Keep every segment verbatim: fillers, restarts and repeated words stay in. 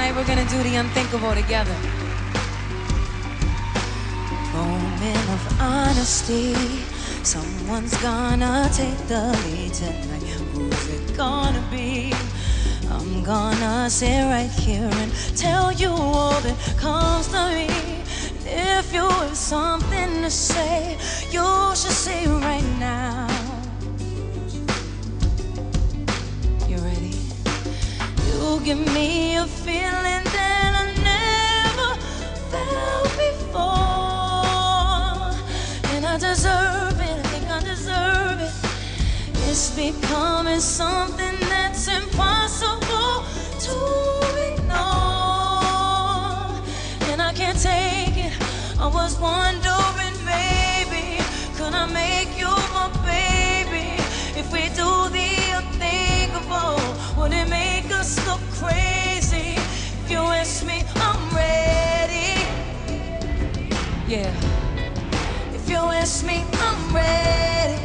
Tonight we're gonna do the unthinkable together. Moment of honesty. Someone's gonna take the lead tonight. Who's it gonna be? I'm gonna sit right here and tell you all that comes to me. And if you have something to say, you should say right now. You ready? You give me a feeling that I never felt before, and I deserve it. I think I deserve it. It's becoming something that's impossible to ignore, and I can't take. I was wondering, baby, could I make you my baby? If we do the unthinkable, would it make us look crazy? If you ask me, I'm ready. Yeah. If you ask me, I'm ready.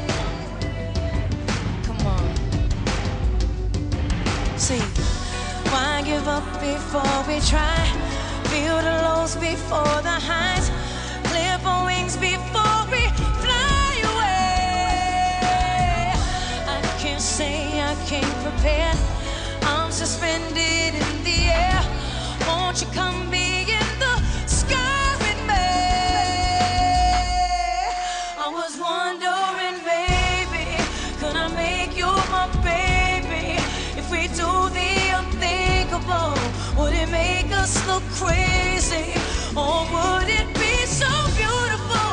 Come on. See, why give up before we try? Feel the lows before the highs. For wings before we fly away. I can't say I can't prepare. I'm suspended in the air. Won't you come be in the sky with me? I was wondering, baby, could I make you my baby? If we do the unthinkable, would it make us look crazy? Or would it be so beautiful?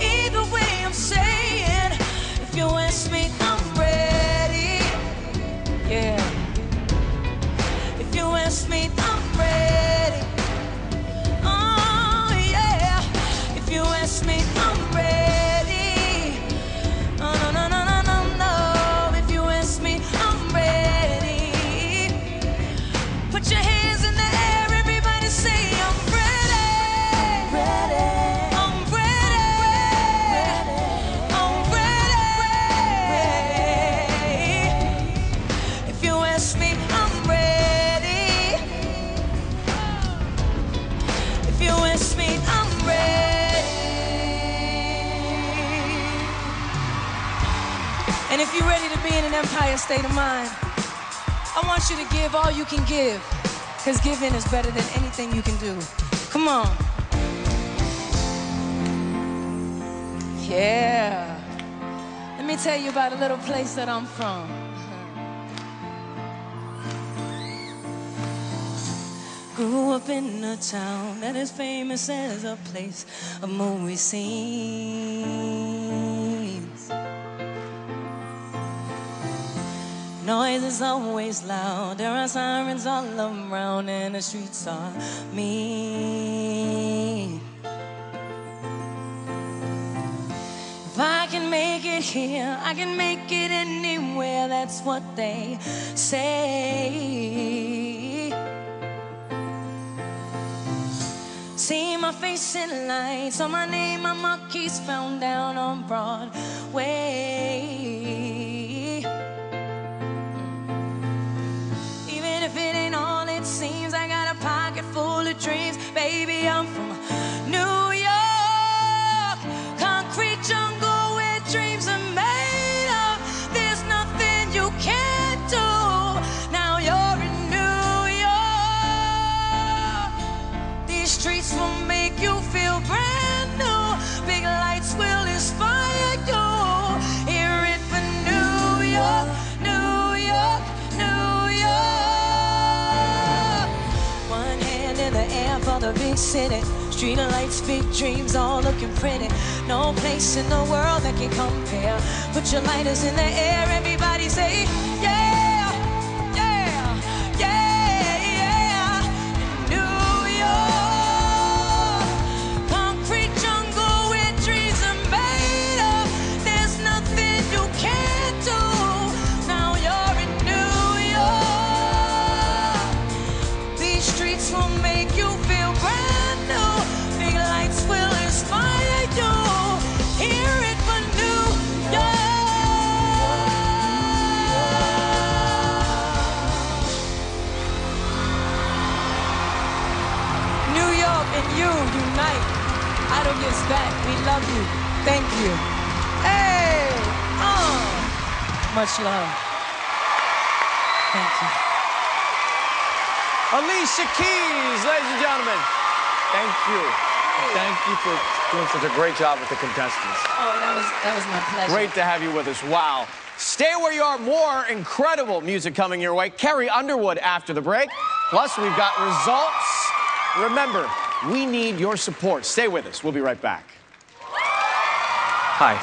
Either way, I'm saying, if you ask me, I'm ready. Yeah. If you ask me, I'm ready. Oh, yeah. If you ask me, I'm ready. No, no, no, no, no, no, no. If you ask me, I'm ready. Put your hands in the air, everybody say, I'm ready. And if you're ready to be in an Empire State of Mind, I want you to give all you can give, because giving is better than anything you can do. Come on. Yeah. Let me tell you about a little place that I'm from. Grew up in a town that is famous as a place of movie scenes. Noise is always loud, there are sirens all around, and the streets are mean. If I can make it here, I can make it anywhere, that's what they say. See my face in lights, saw my name on marquees, found down on Broadway. If it ain't all it seems, I got a pocket full of dreams. Baby, I'm from New York, concrete jungle where dreams are made of. There's nothing you can't do. Now you're in New York. These streets will make you feel brand new. Big lights will inspire you. Hear it for New York, New York, New York. For the big city, street lights, big dreams, all looking pretty. No place in the world that can compare. Put your lighters in the air, everybody say, yeah, yeah, yeah, yeah. New York, concrete jungle where dreams are made of. There's nothing you can't do. Now you're in New York. These streets will make you feel. Hear it for New York. years back. We love you. Thank you. Hey! Oh! Much love. Thank you. Alicia Keys, ladies and gentlemen. Thank you. Thank you for doing such a great job with the contestants. Oh, that was, that was my pleasure. Great to have you with us. Wow. Stay where you are. More incredible music coming your way. Carrie Underwood after the break. Plus, we've got results. Remember, we need your support. Stay with us. We'll be right back. Hi.